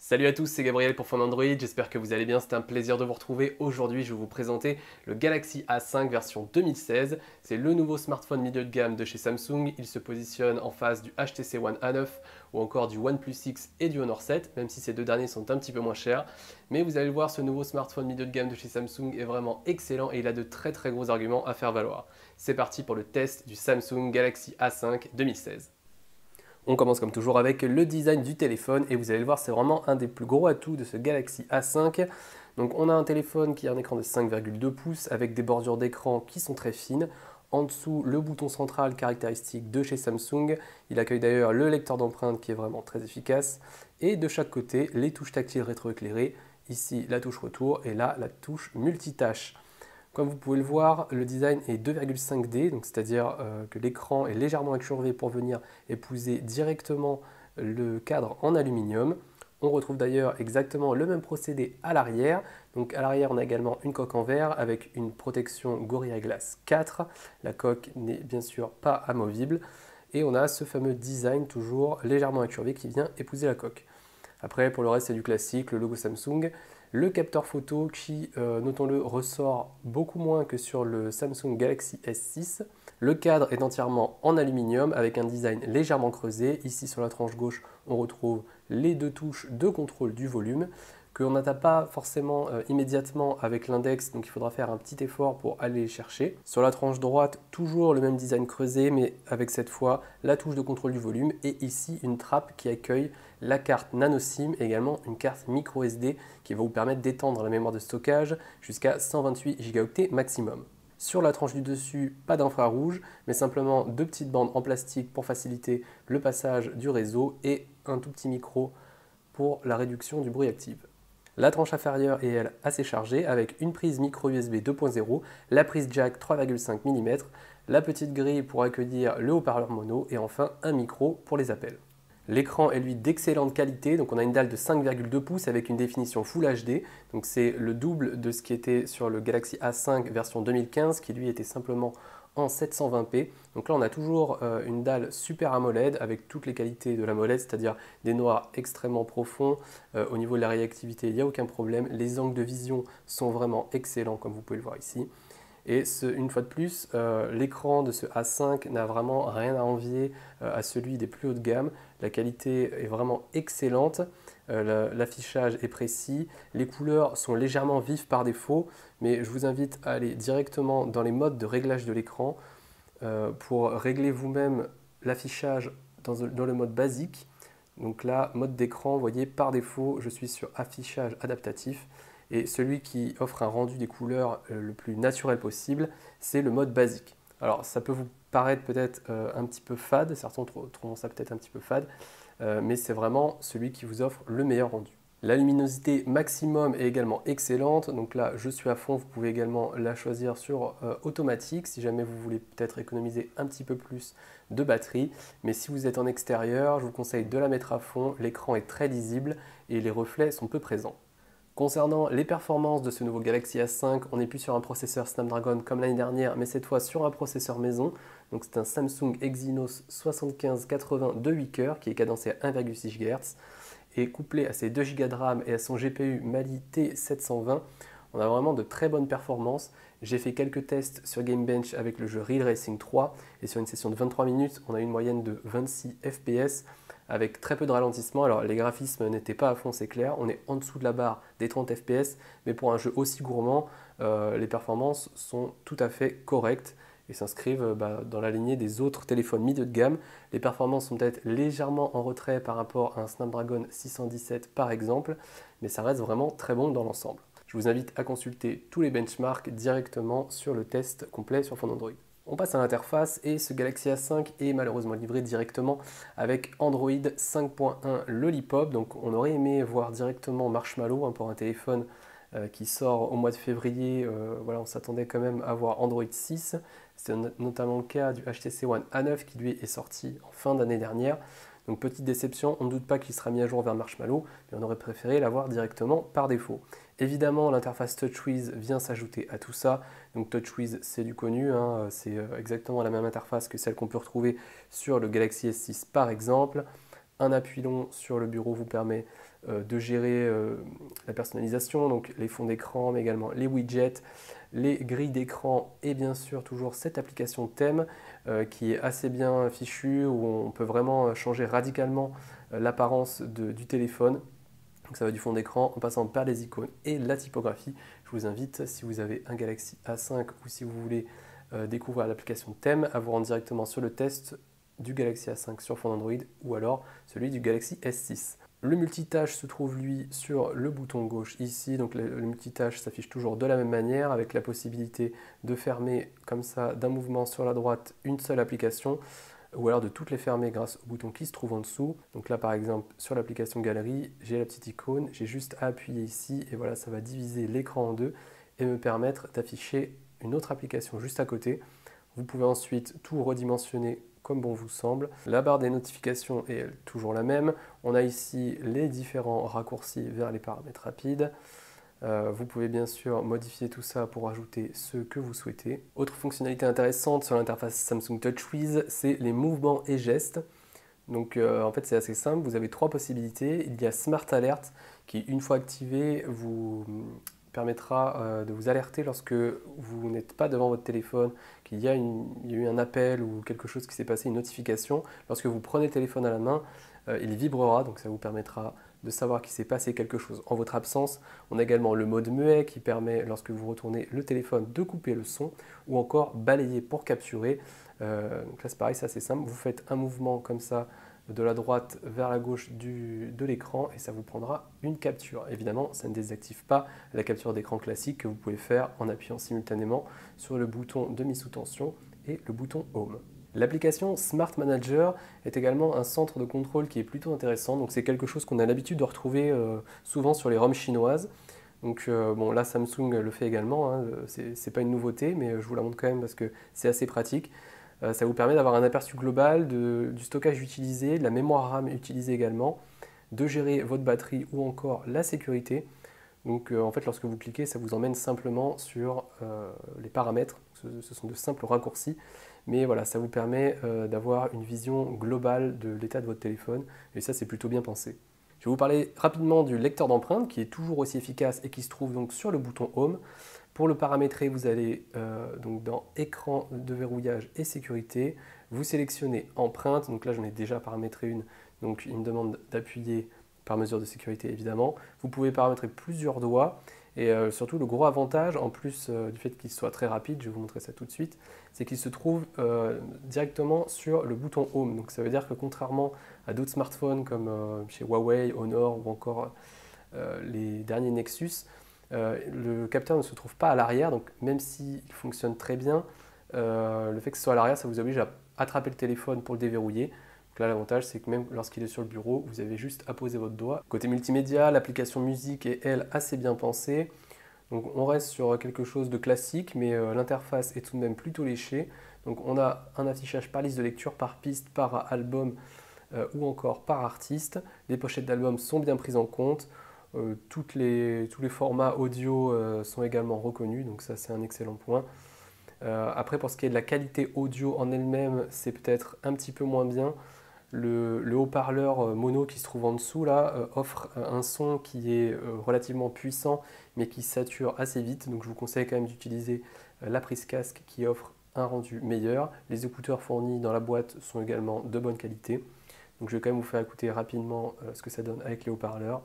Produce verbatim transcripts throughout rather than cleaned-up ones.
Salut à tous, c'est Gabriel pour Phonandroid, j'espère que vous allez bien, c'est un plaisir de vous retrouver. Aujourd'hui, je vais vous présenter le Galaxy A cinq version deux mille seize. C'est le nouveau smartphone milieu de gamme de chez Samsung. Il se positionne en face du H T C One A neuf ou encore du OnePlus X et du Honor sept, même si ces deux derniers sont un petit peu moins chers. Mais vous allez le voir, ce nouveau smartphone milieu de gamme de chez Samsung est vraiment excellent et il a de très très gros arguments à faire valoir. C'est parti pour le test du Samsung Galaxy A cinq deux mille seize. On commence comme toujours avec le design du téléphone et vous allez le voir, c'est vraiment un des plus gros atouts de ce Galaxy A cinq. Donc on a un téléphone qui a un écran de cinq virgule deux pouces avec des bordures d'écran qui sont très fines. En dessous, le bouton central caractéristique de chez Samsung. Il accueille d'ailleurs le lecteur d'empreintes qui est vraiment très efficace. Et de chaque côté, les touches tactiles rétroéclairées. Ici, la touche retour et là, la touche multitâche. Comme vous pouvez le voir, le design est deux virgule cinq D, donc c'est-à-dire euh, que l'écran est légèrement incurvé pour venir épouser directement le cadre en aluminium. On retrouve d'ailleurs exactement le même procédé à l'arrière. Donc à l'arrière, on a également une coque en verre avec une protection Gorilla Glass quatre. La coque n'est bien sûr pas amovible. Et on a ce fameux design toujours légèrement incurvé qui vient épouser la coque. Après, pour le reste, c'est du classique, le logo Samsung. Le capteur photo qui, euh, notons-le, ressort beaucoup moins que sur le Samsung Galaxy S six. Le cadre est entièrement en aluminium avec un design légèrement creusé. Ici, sur la tranche gauche, on retrouve les deux touches de contrôle du volume que l'on n'atteint pas forcément euh, immédiatement avec l'index, donc il faudra faire un petit effort pour aller les chercher. Sur la tranche droite, toujours le même design creusé, mais avec cette fois la touche de contrôle du volume et ici une trappe qui accueille la carte NanoSIM et également une carte micro S D qui va vous permettre d'étendre la mémoire de stockage jusqu'à cent vingt-huit gigaoctets maximum. Sur la tranche du dessus, pas d'infrarouge, mais simplement deux petites bandes en plastique pour faciliter le passage du réseau et un tout petit micro pour la réduction du bruit actif. La tranche inférieure est elle assez chargée avec une prise micro U S B deux point zéro, la prise jack trois virgule cinq millimètres, la petite grille pour accueillir le haut-parleur mono et enfin un micro pour les appels. L'écran est lui d'excellente qualité, donc on a une dalle de cinq virgule deux pouces avec une définition Full H D, donc c'est le double de ce qui était sur le Galaxy A cinq version deux mille quinze qui lui était simplement en sept cent vingt p. Donc là on a toujours euh, une dalle super AMOLED avec toutes les qualités de l'AMOLED, c'est-à-dire des noirs extrêmement profonds. Euh, au niveau de la réactivité, il n'y a aucun problème. Les angles de vision sont vraiment excellents comme vous pouvez le voir ici. Et ce, une fois de plus, euh, l'écran de ce A cinq n'a vraiment rien à envier euh, à celui des plus hauts de gamme. La qualité est vraiment excellente, euh, l'affichage est précis, les couleurs sont légèrement vives par défaut, mais je vous invite à aller directement dans les modes de réglage de l'écran euh, pour régler vous-même l'affichage dans, dans le mode basique. Donc là, mode d'écran, vous voyez, par défaut, je suis sur affichage adaptatif. Et celui qui offre un rendu des couleurs le plus naturel possible, c'est le mode basique. Alors ça peut vous paraître peut-être euh, un petit peu fade, certains trouvent ça peut-être un petit peu fade, euh, mais c'est vraiment celui qui vous offre le meilleur rendu. La luminosité maximum est également excellente, donc là je suis à fond, vous pouvez également la choisir sur euh, automatique si jamais vous voulez peut-être économiser un petit peu plus de batterie, mais si vous êtes en extérieur, je vous conseille de la mettre à fond, l'écran est très lisible et les reflets sont peu présents. Concernant les performances de ce nouveau Galaxy A cinq, on n'est plus sur un processeur Snapdragon comme l'année dernière, mais cette fois sur un processeur maison. Donc c'est un Samsung Exynos soixante-quinze quatre-vingts de huit cœurs qui est cadencé à un virgule six gigahertz. Et couplé à ses deux giga de RAM et à son G P U Mali T sept cent vingt, on a vraiment de très bonnes performances. J'ai fait quelques tests sur GameBench avec le jeu Real Racing trois et sur une session de vingt-trois minutes, on a une moyenne de vingt-six F P S. Avec très peu de ralentissement, alors les graphismes n'étaient pas à fond, c'est clair, on est en dessous de la barre des trente F P S, mais pour un jeu aussi gourmand, euh, les performances sont tout à fait correctes et s'inscrivent euh, bah, dans la lignée des autres téléphones milieu de gamme. Les performances sont peut-être légèrement en retrait par rapport à un Snapdragon six cent dix-sept par exemple, mais ça reste vraiment très bon dans l'ensemble. Je vous invite à consulter tous les benchmarks directement sur le test complet sur Phonandroid. On passe à l'interface et ce Galaxy A cinq est malheureusement livré directement avec Android cinq point un Lollipop. Donc on aurait aimé voir directement Marshmallow hein, pour un téléphone euh, qui sort au mois de février. Euh, voilà, on s'attendait quand même à voir Android six. C'est notamment le cas du H T C One A neuf qui lui est sorti en fin d'année dernière. Donc petite déception, on ne doute pas qu'il sera mis à jour vers Marshmallow, mais on aurait préféré l'avoir directement par défaut. Évidemment, l'interface TouchWiz vient s'ajouter à tout ça. Donc TouchWiz, c'est du connu, hein, c'est exactement la même interface que celle qu'on peut retrouver sur le Galaxy S six par exemple. Un appui long sur le bureau vous permet euh, de gérer euh, la personnalisation, donc les fonds d'écran, mais également les widgets, les grilles d'écran et bien sûr toujours cette application thème euh, qui est assez bien fichue, où on peut vraiment changer radicalement euh, l'apparence du téléphone. Donc ça va du fond d'écran en passant par les icônes et la typographie. Je vous invite, si vous avez un Galaxy A cinq ou si vous voulez euh, découvrir l'application thème, à vous rendre directement sur le test du Galaxy A cinq sur fond Android ou alors celui du Galaxy S six. Le multitâche se trouve lui sur le bouton gauche ici, donc le, le multitâche s'affiche toujours de la même manière avec la possibilité de fermer comme ça d'un mouvement sur la droite une seule application ou alors de toutes les fermer grâce au bouton qui se trouve en dessous. Donc là par exemple sur l'application galerie, j'ai la petite icône, j'ai juste à appuyer ici et voilà, ça va diviser l'écran en deux et me permettre d'afficher une autre application juste à côté. Vous pouvez ensuite tout redimensionner comme bon vous semble. La barre des notifications est toujours la même. On a ici les différents raccourcis vers les paramètres rapides. Euh, vous pouvez bien sûr modifier tout ça pour ajouter ce que vous souhaitez. Autre fonctionnalité intéressante sur l'interface Samsung TouchWiz, c'est les mouvements et gestes. Donc euh, en fait c'est assez simple, vous avez trois possibilités. Il y a Smart Alert qui, une fois activé, vous permettra euh, de vous alerter lorsque vous n'êtes pas devant votre téléphone, qu'il y a, une, il y a eu un appel ou quelque chose qui s'est passé, une notification. Lorsque vous prenez le téléphone à la main, euh, il vibrera, donc ça vous permettra de savoir qu'il s'est passé quelque chose en votre absence. On a également le mode muet qui permet, lorsque vous retournez le téléphone, de couper le son ou encore balayer pour capturer. Euh, donc là c'est pareil, c'est assez simple, vous faites un mouvement comme ça, de la droite vers la gauche du, de l'écran et ça vous prendra une capture. Évidemment, ça ne désactive pas la capture d'écran classique que vous pouvez faire en appuyant simultanément sur le bouton de mise sous tension et le bouton Home. L'application Smart Manager est également un centre de contrôle qui est plutôt intéressant. Donc c'est quelque chose qu'on a l'habitude de retrouver euh, souvent sur les ROM chinoises. Donc euh, bon, là Samsung le fait également, hein. C'est pas une nouveauté, mais je vous la montre quand même parce que c'est assez pratique. Ça vous permet d'avoir un aperçu global de, du stockage utilisé, de la mémoire RAM utilisée également, de gérer votre batterie ou encore la sécurité. Donc euh, en fait lorsque vous cliquez, ça vous emmène simplement sur euh, les paramètres, ce, ce sont de simples raccourcis, mais voilà, ça vous permet euh, d'avoir une vision globale de l'état de votre téléphone et ça c'est plutôt bien pensé. Je vais vous parler rapidement du lecteur d'empreintes qui est toujours aussi efficace et qui se trouve donc sur le bouton Home. Pour le paramétrer, vous allez euh, donc dans écran de verrouillage et sécurité, vous sélectionnez empreinte, donc là j'en ai déjà paramétré une, donc il me demande d'appuyer par mesure de sécurité évidemment. Vous pouvez paramétrer plusieurs doigts et euh, surtout le gros avantage, en plus euh, du fait qu'il soit très rapide, je vais vous montrer ça tout de suite, c'est qu'il se trouve euh, directement sur le bouton Home. Donc ça veut dire que contrairement à d'autres smartphones comme euh, chez Huawei, Honor ou encore euh, les derniers Nexus, Euh, le capteur ne se trouve pas à l'arrière, donc même s'il fonctionne très bien, euh, le fait que ce soit à l'arrière, ça vous oblige à attraper le téléphone pour le déverrouiller. Donc là, l'avantage, c'est que même lorsqu'il est sur le bureau, vous avez juste à poser votre doigt. Côté multimédia, l'application musique est, elle, assez bien pensée. Donc on reste sur quelque chose de classique, mais euh, l'interface est tout de même plutôt léchée. Donc on a un affichage par liste de lecture, par piste, par album euh, ou encore par artiste. Les pochettes d'albums sont bien prises en compte. Euh, toutes les, tous les formats audio euh, sont également reconnus, donc ça c'est un excellent point. Euh, après, pour ce qui est de la qualité audio en elle-même, c'est peut-être un petit peu moins bien. Le, le haut-parleur euh, mono qui se trouve en dessous là euh, offre euh, un son qui est euh, relativement puissant mais qui sature assez vite, donc je vous conseille quand même d'utiliser euh, la prise casque qui offre un rendu meilleur. Les écouteurs fournis dans la boîte sont également de bonne qualité, donc je vais quand même vous faire écouter rapidement euh, ce que ça donne avec les haut-parleurs.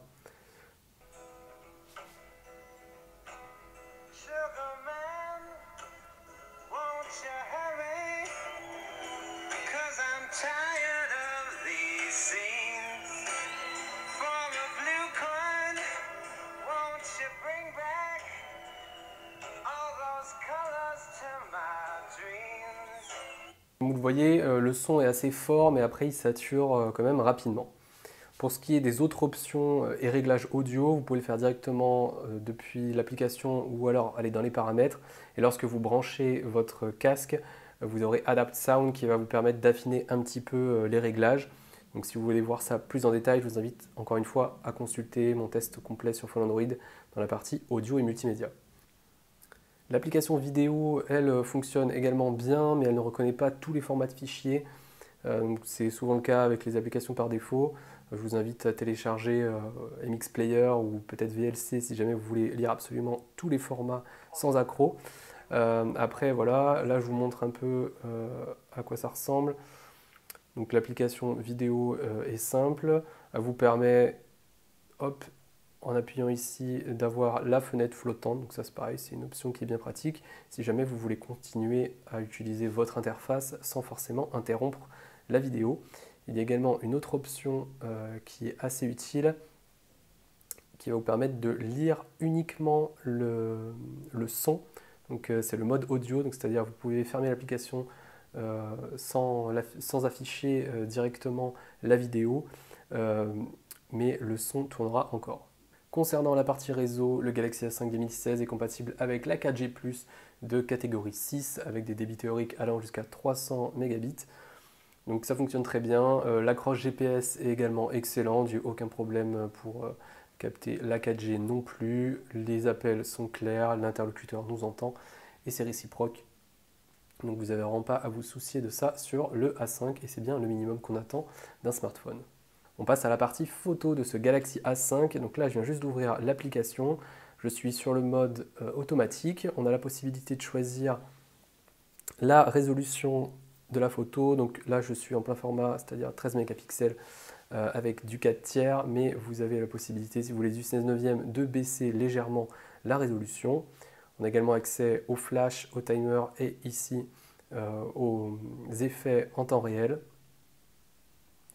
Vous le voyez, le son est assez fort, mais après il sature quand même rapidement. Pour ce qui est des autres options et réglages audio, vous pouvez le faire directement depuis l'application ou alors aller dans les paramètres. Et lorsque vous branchez votre casque, vous aurez Adapt Sound qui va vous permettre d'affiner un petit peu les réglages. Donc si vous voulez voir ça plus en détail, je vous invite encore une fois à consulter mon test complet sur Phonandroid dans la partie audio et multimédia. L'application vidéo, elle, fonctionne également bien, mais elle ne reconnaît pas tous les formats de fichiers. Euh, c'est souvent le cas avec les applications par défaut. Je vous invite à télécharger euh, M X Player ou peut-être V L C si jamais vous voulez lire absolument tous les formats sans accroc. Euh, après, voilà, là je vous montre un peu euh, à quoi ça ressemble. Donc l'application vidéo euh, est simple. Elle vous permet, hop, en appuyant ici, d'avoir la fenêtre flottante. Donc ça c'est pareil, c'est une option qui est bien pratique si jamais vous voulez continuer à utiliser votre interface sans forcément interrompre la vidéo. Il y a également une autre option euh, qui est assez utile, qui va vous permettre de lire uniquement le, le son. Donc euh, c'est le mode audio, donc c'est-à-dire vous pouvez fermer l'application euh, sans, la, sans afficher euh, directement la vidéo, euh, mais le son tournera encore. Concernant la partie réseau, le Galaxy A cinq deux mille seize est compatible avec la quatre G plus, de catégorie six, avec des débits théoriques allant jusqu'à trois cents mégabits. Donc ça fonctionne très bien. Euh, l'accroche G P S est également excellente, j'ai aucun problème pour euh, capter la quatre G non plus. Les appels sont clairs, l'interlocuteur nous entend et c'est réciproque. Donc vous n'avez vraiment pas à vous soucier de ça sur le A cinq et c'est bien le minimum qu'on attend d'un smartphone. On passe à la partie photo de ce Galaxy A cinq. Donc là je viens juste d'ouvrir l'application, je suis sur le mode euh, automatique. On a la possibilité de choisir la résolution de la photo, donc là je suis en plein format, c'est-à-dire treize mégapixels euh, avec du quatre tiers, mais vous avez la possibilité, si vous voulez du seize neuvième, de baisser légèrement la résolution. On a également accès au flash, au timer et ici euh, aux effets en temps réel.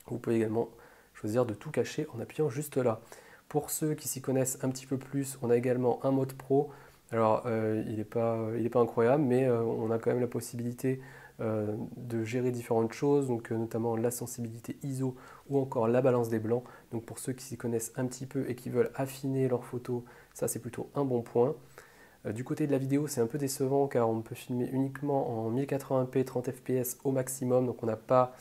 Vous pouvez également choisir de tout cacher en appuyant juste là. Pour ceux qui s'y connaissent un petit peu plus, on a également un mode pro. Alors euh, il n'est pas, il n'est pas incroyable, mais euh, on a quand même la possibilité Euh, de gérer différentes choses, donc euh, notamment la sensibilité I S O ou encore la balance des blancs. Donc pour ceux qui s'y connaissent un petit peu et qui veulent affiner leurs photos, ça c'est plutôt un bon point. Euh, du côté de la vidéo, c'est un peu décevant car on peut filmer uniquement en mille quatre-vingts p trente f p s au maximum, donc on n'a pas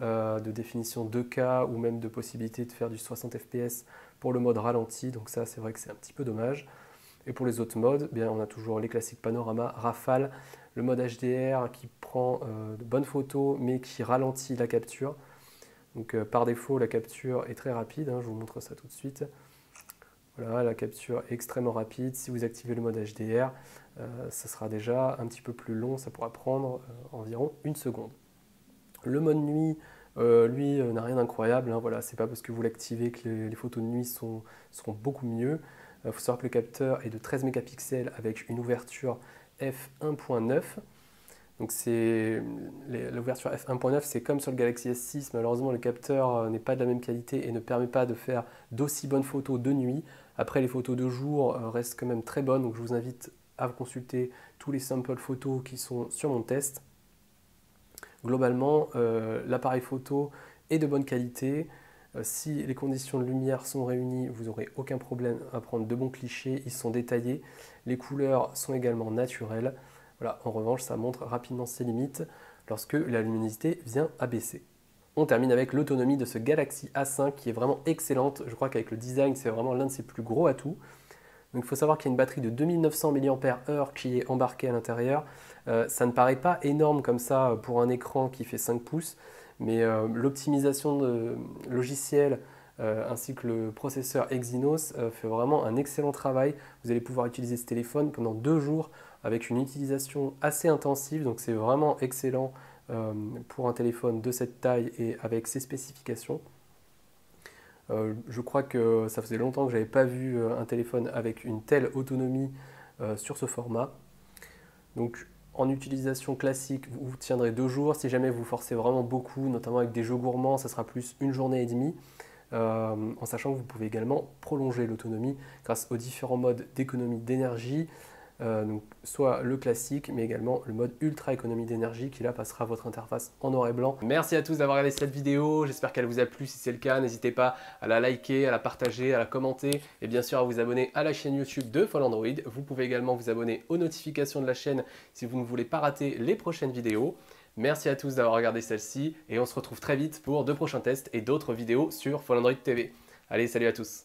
euh, de définition deux K ou même de possibilité de faire du soixante f p s pour le mode ralenti, donc ça c'est vrai que c'est un petit peu dommage. Et pour les autres modes, eh bien, on a toujours les classiques panorama, rafale, le mode H D R qui prend euh, de bonnes photos mais qui ralentit la capture. Donc euh, par défaut, la capture est très rapide, hein, je vous montre ça tout de suite. Voilà, la capture est extrêmement rapide. Si vous activez le mode H D R, euh, ça sera déjà un petit peu plus long, ça pourra prendre euh, environ une seconde. Le mode nuit, euh, lui, euh, n'a rien d'incroyable, hein, voilà, c'est pas parce que vous l'activez que les, les photos de nuit sont, seront beaucoup mieux. Il faut savoir que le capteur est de treize mégapixels avec une ouverture f un point neuf. Donc c'est l'ouverture f un point neuf, c'est comme sur le Galaxy S six, malheureusement le capteur n'est pas de la même qualité et ne permet pas de faire d'aussi bonnes photos de nuit. Après, les photos de jour restent quand même très bonnes, donc je vous invite à consulter tous les samples photos qui sont sur mon test. Globalement, euh, l'appareil photo est de bonne qualité. Si les conditions de lumière sont réunies, vous n'aurez aucun problème à prendre de bons clichés, ils sont détaillés. Les couleurs sont également naturelles. Voilà, en revanche, ça montre rapidement ses limites lorsque la luminosité vient à baisser. On termine avec l'autonomie de ce Galaxy A cinq qui est vraiment excellente. Je crois qu'avec le design, c'est vraiment l'un de ses plus gros atouts. Donc il faut savoir qu'il y a une batterie de deux mille neuf cents milliampères heure qui est embarquée à l'intérieur. Euh, ça ne paraît pas énorme comme ça pour un écran qui fait cinq pouces. Mais euh, l'optimisation de logiciels euh, ainsi que le processeur Exynos euh, fait vraiment un excellent travail. Vous allez pouvoir utiliser ce téléphone pendant deux jours avec une utilisation assez intensive. Donc c'est vraiment excellent euh, pour un téléphone de cette taille et avec ses spécifications. Euh, je crois que ça faisait longtemps que je n'avais pas vu un téléphone avec une telle autonomie euh, sur ce format. Donc, en utilisation classique, vous tiendrez deux jours. Si jamais vous forcez vraiment beaucoup, notamment avec des jeux gourmands, ça sera plus une journée et demie. Euh, en sachant que vous pouvez également prolonger l'autonomie grâce aux différents modes d'économie d'énergie. Euh, donc soit le classique, mais également le mode ultra économie d'énergie qui là passera votre interface en noir et blanc. Merci à tous d'avoir regardé cette vidéo, j'espère qu'elle vous a plu. Si c'est le cas, n'hésitez pas à la liker, à la partager, à la commenter et bien sûr à vous abonner à la chaîne YouTube de Phonandroid. Vous pouvez également vous abonner aux notifications de la chaîne si vous ne voulez pas rater les prochaines vidéos. Merci à tous d'avoir regardé celle-ci et on se retrouve très vite pour de prochains tests et d'autres vidéos sur Phonandroid T V. Allez, salut à tous!